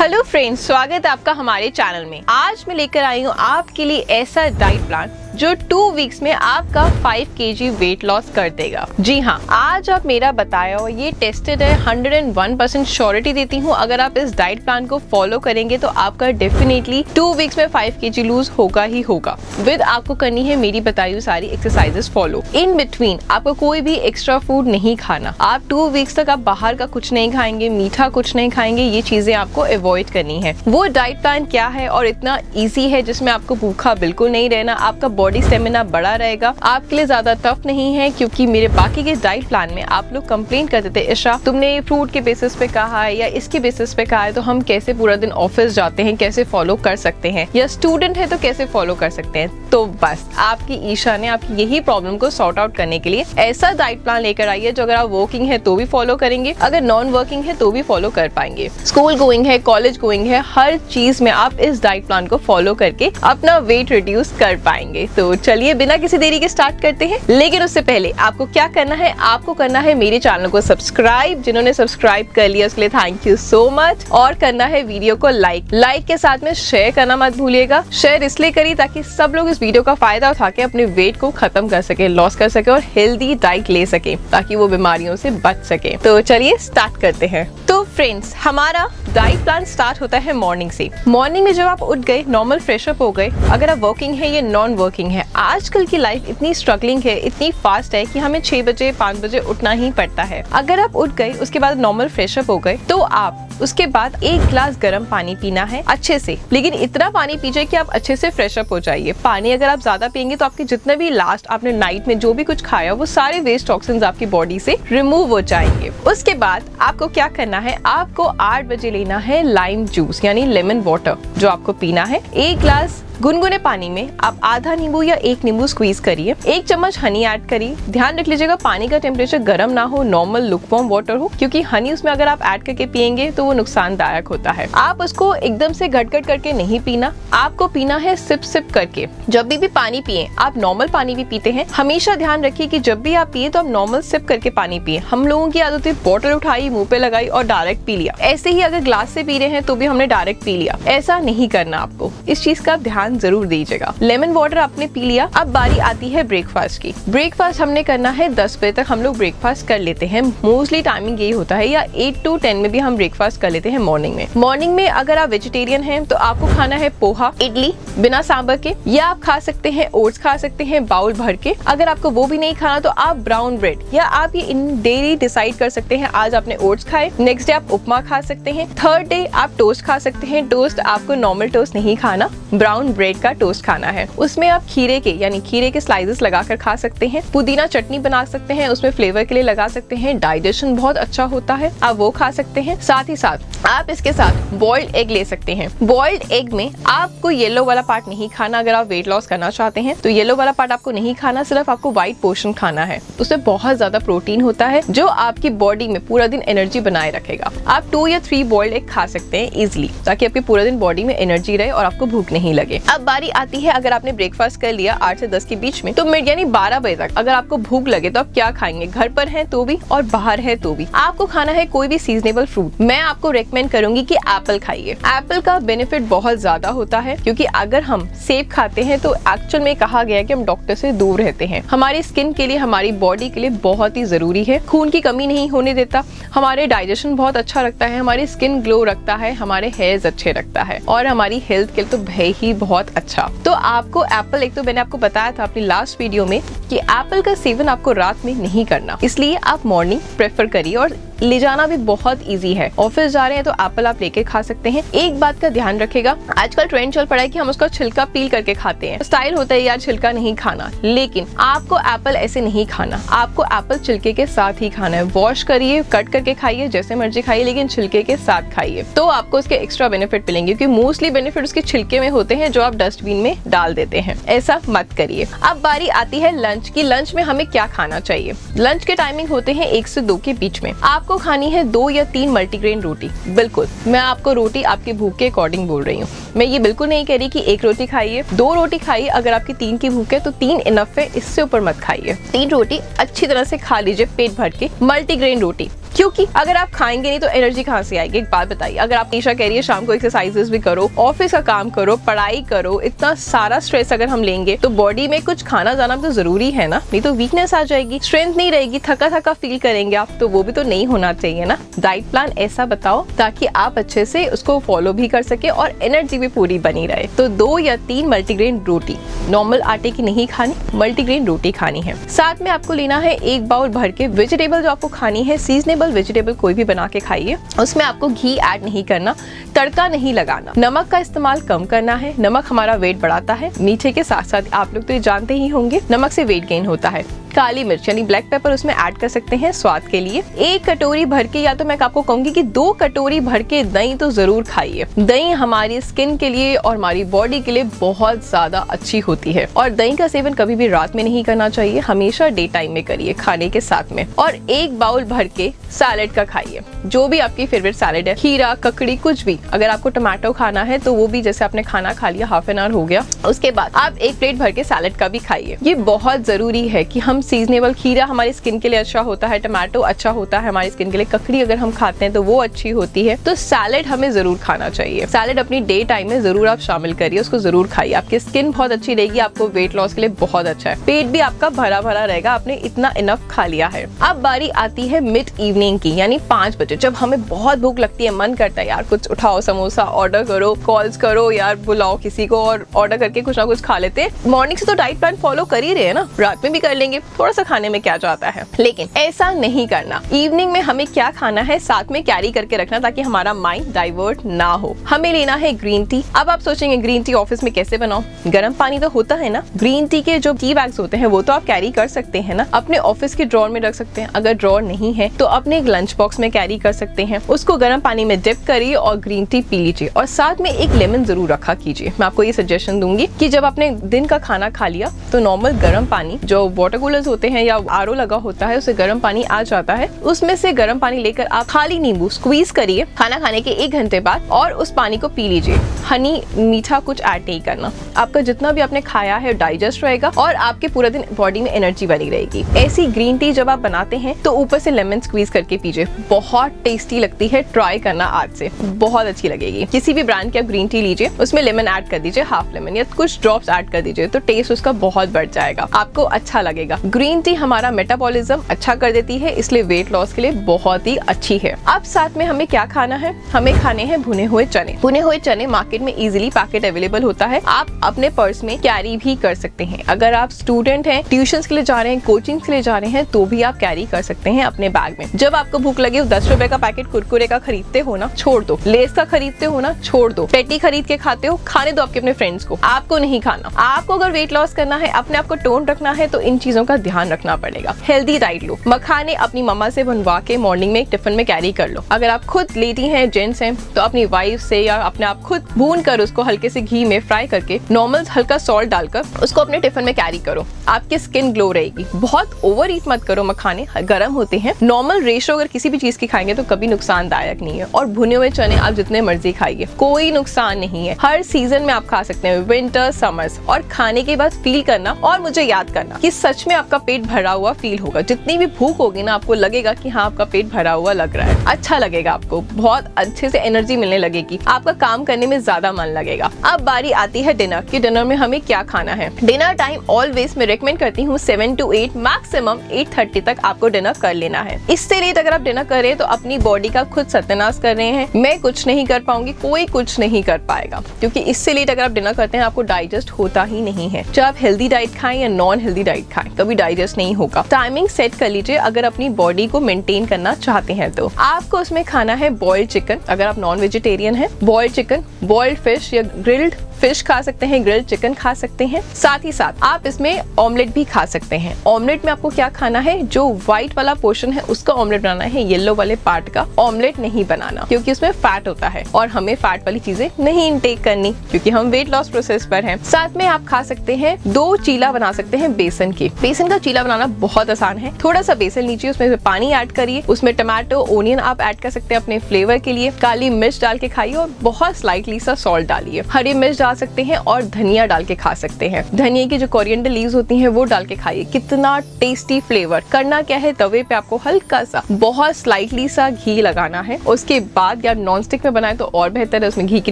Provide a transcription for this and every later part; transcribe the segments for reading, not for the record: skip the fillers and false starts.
Hello friends, स्वागत है आपका हमारे चैनल में। आज मैं लेकर आई हूँ आपके लिए ऐसा डाइट प्लान जो 2 वीक्स में आपका 5 kg वेट लॉस कर देगा। जी हाँ, आज आप मेरा बताया हो ये टेस्टेड है, 101% श्योरिटी देती हूँ। अगर आप इस डाइट प्लान को फॉलो करेंगे तो आपका डेफिनेटली 2 वीक्स में 5 kg लूज होगा ही होगा। विद आपको करनी है मेरी बताई हुई सारी एक्सरसाइजेस फॉलो। इन बिटवीन आपको कोई भी एक्स्ट्रा फूड नहीं खाना। आप 2 वीक्स तक आप बाहर का कुछ नहीं खाएंगे, मीठा कुछ नहीं खाएंगे, ये चीजें आपको अवॉइड करनी है। वो डाइट प्लान क्या है और इतना ईजी है जिसमें आपको भूखा बिल्कुल नहीं रहना, आपका बॉडी स्टेमिना बड़ा रहेगा, आपके लिए ज्यादा टफ नहीं है। क्योंकि मेरे बाकी के डाइट प्लान में आप लोग कंप्लेंट करते थे, इशा तुमने फ्रूट के बेसिस पे कहा है या इसके बेसिस पे कहा है, तो हम कैसे पूरा दिन ऑफिस जाते हैं, कैसे फॉलो कर सकते हैं, या स्टूडेंट है तो कैसे फॉलो कर सकते हैं। तो बस आपकी ईशा ने आपकी यही प्रॉब्लम को सॉर्ट आउट करने के लिए ऐसा डाइट प्लान लेकर आई है जो अगर आप वर्किंग है तो भी फॉलो करेंगे, अगर नॉन वर्किंग है तो भी फॉलो कर पाएंगे। स्कूल गोइंग है, कॉलेज गोइंग है, हर चीज में आप इस डाइट प्लान को फॉलो करके अपना वेट रिड्यूस कर पाएंगे। तो चलिए बिना किसी देरी के स्टार्ट करते हैं। लेकिन उससे पहले आपको क्या करना है, आपको करना है मेरे चैनल को सब्सक्राइब। जिन्होंने सब्सक्राइब कर लिया उसके लिए थैंक यू सो मच। और करना है वीडियो को लाइक के साथ में शेयर करना मत भूलिएगा। शेयर इसलिए करिए ताकि सब लोग इस वीडियो का फायदा उठा के अपने वेट को खत्म कर सके, लॉस कर सके और हेल्दी डाइट ले सके ताकि वो बीमारियों से बच सके। तो चलिए स्टार्ट करते हैं। तो फ्रेंड्स, हमारा डाइट प्लान स्टार्ट होता है मॉर्निंग से। मॉर्निंग में जब आप उठ गए, नॉर्मल फ्रेश अप हो गए, अगर आप वर्किंग है या नॉन वर्किंग है। आजकल की लाइफ इतनी स्ट्रगलिंग है, इतनी फास्ट है कि हमें 6 बजे 5 बजे उठना ही पड़ता है। अगर आप उठ गए, उसके बाद नॉर्मल फ्रेश अप हो गए, तो आप उसके बाद 1 ग्लास गर्म पानी पीना है अच्छे से। लेकिन इतना पानी पीजिए कि आप अच्छे से फ्रेश अप हो जाइए। पानी अगर आप ज्यादा पियेंगे तो आपके जितना भी लास्ट आपने नाइट में जो भी कुछ खाया वो सारे वेस्ट टॉक्सिन्स आपकी बॉडी से रिमूव हो जाएंगे। उसके बाद आपको क्या करना है, आपको 8 बजे लेना है लाइम जूस यानी लेमन वाटर जो आपको पीना है। 1 ग्लास गुनगुने पानी में आप आधा नींबू या 1 नींबू स्क्वीज करिए, 1 चम्मच हनी ऐड करिए। ध्यान रख लीजिएगा पानी का टेम्परेचर गर्म ना हो, नॉर्मल लुकवार्म वाटर हो, क्योंकि हनी उसमें अगर आप ऐड करके पियेंगे तो वो नुकसानदायक होता है। आप उसको एकदम से घट-घट करके नहीं पीना, आपको पीना है सिप सिप करके। जब भी पानी पिए, आप नॉर्मल पानी भी पीते हैं, हमेशा ध्यान रखिए कि जब भी आप पिए तो आप नॉर्मल सिप करके पानी पिए। हम लोगों की आदत है बोतल उठाई, मुँह पे लगाई और डायरेक्ट पी लिया। ऐसे ही अगर ग्लास से पी रहे हैं तो भी हमने डायरेक्ट पी लिया, ऐसा नहीं करना। आपको इस चीज का ध्यान जरूर दीजिएगा। लेमन वाटर आपने पी लिया। अब बारी आती है ब्रेकफास्ट की। ब्रेकफास्ट हमने करना है 10 बजे तक। हम लोग ब्रेकफास्ट कर लेते हैं, मोस्टली टाइमिंग यही होता है, या 8 to 10 में भी हम ब्रेकफास्ट कर लेते हैं मॉर्निंग में। मॉर्निंग में अगर आप वेजिटेरियन हैं तो आपको खाना है पोहा, इडली बिना सांभर के, या आप खा सकते हैं ओट्स, खा सकते हैं बाउल भर के। अगर आपको वो भी नहीं खाना तो आप ब्राउन ब्रेड, या आप ये डेली डिसाइड कर सकते हैं, आज आपने ओट्स खाए, नेक्स्ट डे आप उपमा खा सकते हैं, थर्ड डे आप टोस्ट खा सकते हैं। टोस्ट आपको नॉर्मल टोस्ट नहीं खाना, ब्राउन ब्रेड का टोस्ट खाना है। उसमें आप खीरे के यानी खीरे के स्लाइसेस लगाकर खा सकते हैं, पुदीना चटनी बना सकते हैं, उसमें फ्लेवर के लिए लगा सकते हैं, डाइजेशन बहुत अच्छा होता है, आप वो खा सकते हैं। साथ ही साथ आप इसके साथ बॉइल्ड एग ले सकते हैं। बॉइल्ड एग में आपको येलो वाला पार्ट नहीं खाना। अगर आप वेट लॉस करना चाहते हैं तो येलो वाला पार्ट आपको नहीं खाना, सिर्फ आपको व्हाइट पोर्शन खाना है। उसमें बहुत ज्यादा प्रोटीन होता है जो आपकी बॉडी में पूरा दिन एनर्जी बनाए रखेगा। आप 2 या 3 बॉइल्ड एग खा सकते हैं इजिली, ताकि आपकी पूरा दिन बॉडी में एनर्जी रहे और आपको भूख नहीं लगे। अब बारी आती है, अगर आपने ब्रेकफास्ट कर लिया 8 से 10 के बीच में, तो मिड यानी 12 बजे तक अगर आपको भूख लगे तो आप क्या खाएंगे। घर पर हैं तो भी और बाहर है तो भी आपको खाना है कोई भी सीजनेबल फ्रूट। मैं आपको रेकमेंड करूंगी कि एप्पल खाइए। एप्पल का बेनिफिट बहुत ज्यादा होता है, क्योंकि अगर हम सेब खाते हैं तो एक्चुअल में कहा गया है कि हम डॉक्टर से दूर रहते हैं। हमारी स्किन के लिए, हमारी बॉडी के लिए बहुत ही जरूरी है। खून की कमी नहीं होने देता, हमारे डाइजेशन बहुत अच्छा रखता है, हमारी स्किन ग्लो रखता है, हमारे हेयर्स अच्छे रखता है, और हमारी हेल्थ के लिए तो भय ही बहुत अच्छा। तो आपको एप्पल, एक तो मैंने आपको बताया था अपनी लास्ट वीडियो में कि एप्पल का सेवन आपको रात में नहीं करना, इसलिए आप मॉर्निंग प्रेफर करिए। और ले जाना भी बहुत इजी है, ऑफिस जा रहे हैं तो एप्पल आप लेके खा सकते हैं। एक बात का ध्यान रखेगा, आजकल ट्रेंड चल पड़ा है कि हम उसका छिलका पील करके खाते हैं, स्टाइल होता है यार छिलका नहीं खाना, लेकिन आपको एप्पल ऐसे नहीं खाना, आपको एप्पल छिलके के साथ ही खाना है। वॉश करिए, कट करके खाइए, जैसे मर्जी खाइए, लेकिन छिलके के साथ खाइए, तो आपको उसके एक्स्ट्रा बेनिफिट मिलेंगे। क्योंकि मोस्टली बेनिफिट उसके छिलके में होते हैं जो आप डस्टबिन में डाल देते हैं, ऐसा मत करिए। अब बारी आती है लंच की। लंच में हमें क्या खाना चाहिए। लंच के टाइमिंग होते हैं 1 से 2 के बीच में। आपको खानी है 2 या 3 मल्टीग्रेन रोटी। बिल्कुल मैं आपको रोटी आपकी भूख के अकॉर्डिंग बोल रही हूँ, मैं ये बिल्कुल नहीं कह रही कि 1 रोटी खाइए, 2 रोटी खाइए। अगर आपकी 3 की भूख है तो 3 इनफ है, इससे ऊपर मत खाइए। 3 रोटी अच्छी तरह से खा लीजिए पेट भर के। मल्टीग्रेन रोटी क्योंकि अगर आप खाएंगे नहीं तो एनर्जी कहाँ से आएगी। एक बात बताइए, अगर आप ईशा कह रही है शाम को एक्सरसाइजेस भी करो, ऑफिस का काम करो, पढ़ाई करो, इतना सारा स्ट्रेस अगर हम लेंगे तो बॉडी में कुछ खाना जाना तो जरूरी है ना, नहीं तो वीकनेस आ जाएगी, स्ट्रेंथ नहीं रहेगी, थका थका फील करेंगे आप, तो वो भी तो नहीं होना चाहिए ना। डाइट प्लान ऐसा बताओ ताकि आप अच्छे से उसको फॉलो भी कर सके और एनर्जी भी पूरी बनी रहे। तो 2 या 3 मल्टीग्रेन रोटी, नॉर्मल आटे की नहीं खानी, मल्टीग्रेन रोटी खानी है। साथ में आपको लेना है 1 बाउल भर के वेजिटेबल जो आपको खानी है, सीजनेबल वेजिटेबल कोई भी बना के खाइए। उसमें आपको घी ऐड नहीं करना, तड़का नहीं लगाना, नमक का इस्तेमाल कम करना है। नमक हमारा वेट बढ़ाता है, मीठे के साथ साथ आप लोग तो ये जानते ही होंगे नमक से वेट गेन होता है। काली मिर्च यानी ब्लैक पेपर उसमें ऐड कर सकते हैं स्वाद के लिए। 1 कटोरी भर के, या तो मैं आपको कहूंगी कि 2 कटोरी भर के दही तो जरूर खाइए। दही हमारी स्किन के लिए और हमारी बॉडी के लिए बहुत ज्यादा अच्छी होती है। और दही का सेवन कभी भी रात में नहीं करना चाहिए, हमेशा डे टाइम में करिए खाने के साथ में। और 1 बाउल भर के सैलेड का खाइए, जो भी आपकी फेवरेट सैलेड है, खीरा, ककड़ी, कुछ भी। अगर आपको टमाटो खाना है तो वो भी, जैसे आपने खाना खा लिया, हाफ एन आवर हो गया, उसके बाद आप 1 प्लेट भर के सैलेड का भी खाइए। ये बहुत जरूरी है कि हम सीजनेबल, खीरा हमारी स्किन के लिए अच्छा होता है, टमाटो अच्छा होता है हमारी स्किन के लिए, ककड़ी अगर हम खाते हैं तो वो अच्छी होती है, तो सैलेड हमें जरूर खाना चाहिए। सैलेड अपनी डे टाइम में जरूर आप शामिल करिए, उसको जरूर खाइए, आपकी स्किन बहुत अच्छी रहेगी, आपको वेट लॉस के लिए बहुत अच्छा है, पेट भी आपका भरा भरा रहेगा, आपने इतना इनफ खा लिया है। अब बारी आती है मिड इवनिंग की, यानी 5 बजे, जब हमें बहुत भूख लगती है, मन करता है यार कुछ उठाओ, समोसा ऑर्डर करो, कॉल्स करो, यार बुलाओ किसी को और ऑर्डर करके कुछ ना कुछ खा लेते हैं। मॉर्निंग से तो डाइट प्लान फॉलो कर ही रहे हैं ना, रात में भी कर लेंगे, थोड़ा सा खाने में क्या जाता है, लेकिन ऐसा नहीं करना। इवनिंग में हमें क्या खाना है साथ में कैरी करके रखना ताकि हमारा माइंड डाइवर्ट ना हो। हमें लेना है ग्रीन टी। अब आप सोचेंगे ग्रीन टी ऑफिस में कैसे बनाऊं, गर्म पानी तो होता है ना। ग्रीन टी के जो टी बैग्स होते हैं वो तो आप कैरी कर सकते हैं ना, अपने ऑफिस के ड्रॉर में रख सकते हैं। अगर ड्रॉर नहीं है तो अपने एक लंच बॉक्स में कैरी कर सकते हैं, उसको गर्म पानी में डिप करिए और ग्रीन टी पी लीजिए। और साथ में एक लेमन जरूर रखा कीजिए। मैं आपको ये सजेशन दूंगी कि जब आपने दिन का खाना खा लिया तो नॉर्मल गर्म पानी, जो वाटर कूलर होते हैं या आरओ लगा होता है, उसे गर्म पानी आ जाता है, उसमें से गर्म पानी लेकर आप खाली नींबू स्क्वीज करिए खाना खाने के 1 घंटे बाद और उस पानी को पी लीजिए। हनी, मीठा कुछ ऐड नहीं करना। आपका जितना भी आपने खाया है डाइजेस्ट रहेगा और आपके पूरा दिन बॉडी में एनर्जी बनी रहेगी। ऐसी ग्रीन टी जब आप बनाते हैं तो ऊपर से लेमन स्क्वीज करके पीजिए, बहुत टेस्टी लगती है, ट्राई करना आज से, बहुत अच्छी लगेगी। किसी भी ब्रांड की आप ग्रीन टी लीजिए, उसमें लेमन ऐड कर दीजिए, हाफ लेमन या कुछ ड्रॉप्स ऐड कर दीजिए, तो टेस्ट उसका बहुत बढ़ जाएगा, आपको अच्छा लगेगा। ग्रीन टी हमारा मेटाबॉलिज्म अच्छा कर देती है, इसलिए वेट लॉस के लिए बहुत ही अच्छी है। अब साथ में हमें क्या खाना है, हमें खाने हैं भुने हुए चने। भुने हुए चने मार्केट में इजीली पैकेट अवेलेबल होता है, आप अपने पर्स में कैरी भी कर सकते हैं। अगर आप स्टूडेंट हैं, ट्यूशन के लिए जा रहे हैं, कोचिंग के लिए जा रहे हैं, तो भी आप कैरी कर सकते हैं अपने बैग में। जब आपको भूख लगे, 10 रुपए का पैकेट कुरकुरे का खरीदते हो ना, छोड़ दो, लेस का खरीदते हो ना, छोड़ दो, पेटी खरीद के खाते हो, खाने दो आपके अपने फ्रेंड्स को, आपको नहीं खाना। आपको अगर वेट लॉस करना है, अपने आप को टोन रखना है, तो इन चीजों का ध्यान रखना पड़ेगा। हेल्दी डाइट लो, मखाने अपनी मम्मा से बनवा के मॉर्निंग में एक टिफिन में कैरी कर लो। अगर आप खुद लेडी हैं, जेंट्स हैं, तो अपनी वाइफ से या अपने आप खुद भून कर उसको हल्के से घी में फ्राई करके, नॉर्मल हल्का सॉल्ट डालकर उसको अपने टिफिन में कैरी करो, आपकी स्किन ग्लो रहेगी। बहुत ओवर ईट मत करो, मखाने गर्म होते हैं, नॉर्मल रेशो अगर किसी भी चीज की खाएंगे तो कभी नुकसानदायक नहीं है। और भुने हुए चने आप जितने मर्जी खाइए, कोई नुकसान नहीं है, हर सीजन में आप खा सकते हैं, विंटर, समर्स। और खाने के बाद फील करना और मुझे याद करना कि सच में आपका पेट भरा हुआ फील होगा। जितनी भी भूख होगी ना, आपको लगेगा कि हाँ आपका पेट भरा हुआ लग रहा है, अच्छा लगेगा, आपको बहुत अच्छे से एनर्जी मिलने लगेगी, आपका काम करने में ज्यादा मन लगेगा। अब बारी आती है डिनर की, डिनर में हमें क्या खाना है। डिनर टाइम ऑलवेज मैं रेकमेंड करती हूँ 7 to 8, मैक्सिमम 8:30 तक आपको डिनर कर लेना है। इससे लेट अगर आप डिनर कर रहे हैं तो अपनी बॉडी का खुद सत्यानाश कर रहे हैं। मैं कुछ नहीं कर पाऊंगी, कोई कुछ नहीं कर पाएगा, क्योंकि इससे लेट अगर आप डिनर करते हैं आपको डाइजेस्ट होता ही नहीं है। चाहे आप हेल्दी डाइट खाएं या नॉन हेल्दी डाइट खाएं, कभी डाइजेस्ट नहीं होगा। टाइमिंग सेट कर लीजिए अगर अपनी बॉडी को मेंटेन करना चाहते हैं तो। आपको उसमें खाना है बॉइल्ड चिकन, अगर आप नॉन वेजिटेरियन हैं, बॉइल्ड चिकन, बॉइल्ड फिश या ग्रिल्ड फिश खा सकते हैं, ग्रिल्ड चिकन खा सकते हैं। साथ ही साथ आप इसमें ऑमलेट भी खा सकते हैं। ऑमलेट में आपको क्या खाना है, जो व्हाइट वाला पोर्शन है उसका ऑमलेट बनाना है, येलो वाले पार्ट का ऑमलेट नहीं बनाना, क्योंकि उसमें फैट होता है और हमें फैट वाली चीजें नहीं इनटेक करनी, क्योंकि हम वेट लॉस प्रोसेस पर हैं। साथ में आप खा सकते हैं 2 चीला बना सकते हैं बेसन के। बेसन का चीला बनाना बहुत आसान है, थोड़ा सा बेसन लीजिए, उसमें पानी ऐड करिए, उसमें टमाटो, ओनियन आप ऐड कर सकते हैं अपने फ्लेवर के लिए, काली मिर्च डाल के खाइए और बहुत स्लाइटली सा सॉल्ट डालिए, हरी मिर्च खा सकते हैं और धनिया डाल के खा सकते हैं। धनिया की जो कोरिएंडर लीव्स होती हैं वो डाल के खाइए, कितना टेस्टी फ्लेवर। करना क्या है, तवे पे आपको हल्का सा बहुत स्लाइटली सा घी लगाना है। उसके बाद या नॉन स्टिक में बनाए तो और बेहतर है, उसमें घी की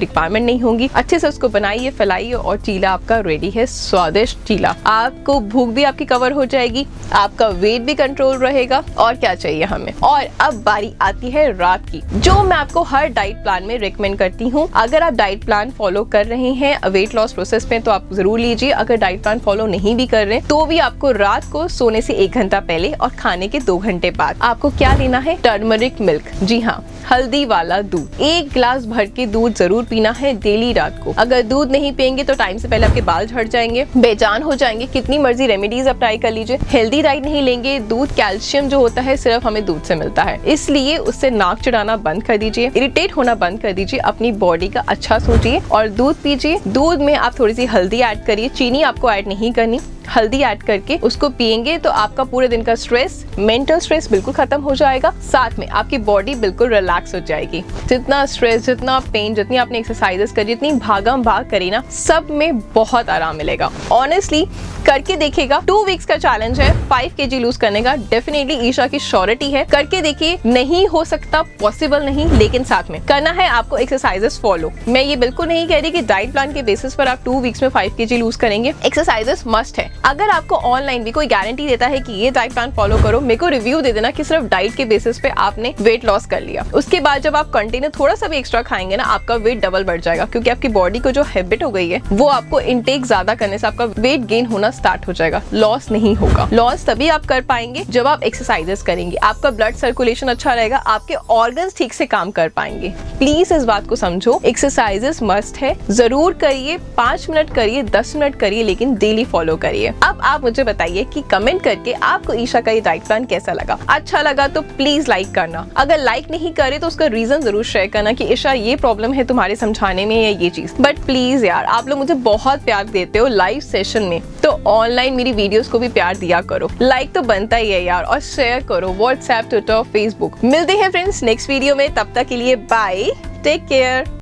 रिक्वायरमेंट नहीं होगी। अच्छे से उसको बनाइए, फैलाइए और चीला आपका रेडी है, स्वादिष्ट चीला। आपको भूख भी आपकी कवर हो जाएगी, आपका वेट भी कंट्रोल रहेगा, और क्या चाहिए हमें। और अब बारी आती है रात की, जो मैं आपको हर डाइट प्लान में रिकमेंड करती हूँ। अगर आप डाइट प्लान फॉलो कर रहे हैं वेट लॉस प्रोसेस में तो आप जरूर लीजिए, अगर डाइट प्लान फॉलो नहीं भी कर रहे तो भी आपको रात को सोने से 1 घंटा पहले और खाने के 2 घंटे बाद आपको क्या लेना है, टर्मरिक मिल्क। जी हाँ, हल्दी वाला दूध। 1 ग्लास भर के दूध जरूर पीना है डेली रात को। अगर दूध नहीं पियेंगे तो टाइम से पहले आपके बाल झड़ जाएंगे, बेजान हो जाएंगे। कितनी मर्जी रेमेडीज आप ट्राई कर लीजिए, हेल्दी डाइट नहीं लेंगे। दूध कैल्शियम जो होता है सिर्फ हमें दूध से मिलता है, इसलिए उससे नाक चढ़ाना बंद कर दीजिए, इरिटेट होना बंद कर दीजिए, अपनी बॉडी का अच्छा सोचिए और दूध पीजिए। दूध में आप थोड़ी सी हल्दी ऐड करिए, चीनी आपको ऐड नहीं करनी। हल्दी ऐड करके उसको पियेंगे तो आपका पूरे दिन का स्ट्रेस, मेंटल स्ट्रेस बिल्कुल खत्म हो जाएगा। साथ में आपकी बॉडी बिल्कुल रिलैक्स हो जाएगी। जितना स्ट्रेस, जितना पेन, जितनी आपने एक्सरसाइजेस करी, जितनी भागम भाग करी ना, सब में बहुत आराम मिलेगा। ऑनेस्टली करके देखिएगा। 2 वीक्स का चैलेंज है, 5 kg लूज करने का। डेफिनेटली ईशा की श्योरिटी है, करके देखिए। नहीं हो सकता, पॉसिबल नहीं, लेकिन साथ में करना है आपको एक्सरसाइजेस फॉलो। मैं ये बिल्कुल नहीं कह रही कि डाइट प्लान के बेसिस पर आप 2 वीक्स में 5 kg लूज करेंगे। एक्सरसाइजेस मस्ट है। अगर आपको ऑनलाइन भी कोई गारंटी देता है कि ये डाइट प्लान फॉलो करो, मेरे को रिव्यू दे देना कि सिर्फ डाइट के बेसिस पे आपने वेट लॉस कर लिया। उसके बाद जब आप कंटिन्यू थोड़ा सा भी एक्स्ट्रा खाएंगे ना, आपका वेट डबल बढ़ जाएगा, क्योंकि आपकी बॉडी को जो हैबिट हो गई है वो आपको इनटेक ज्यादा करने से आपका वेट गेन होना स्टार्ट हो जाएगा, लॉस नहीं होगा। लॉस तभी आप कर पाएंगे जब आप एक्सरसाइजेस करेंगे, आपका ब्लड सर्कुलेशन अच्छा रहेगा, आपके ऑर्गन्स ठीक से काम कर पाएंगे। प्लीज इस बात को समझो, एक्सरसाइजेस मस्ट है, जरूर करिए। 5 मिनट करिए, 10 मिनट करिए, लेकिन डेली फॉलो करिए। अब आप मुझे बताइए कि कमेंट करके आपको ईशा का ये डाइट प्लान कैसा लगा। अच्छा लगा तो प्लीज लाइक करना, अगर लाइक नहीं करे तो उसका रीजन जरूर शेयर करना कि ईशा ये प्रॉब्लम है तुम्हारे समझाने में या ये चीज। बट प्लीज यार, आप लोग मुझे बहुत प्यार देते हो लाइव सेशन में, तो ऑनलाइन मेरी वीडियोस को भी प्यार दिया करो। लाइक तो बनता ही है यार, और शेयर करो व्हाट्सएप, ट्विटर, फेसबुक। मिलते हैं फ्रेंड्स नेक्स्ट वीडियो में, तब तक के लिए बाय, टेक केयर।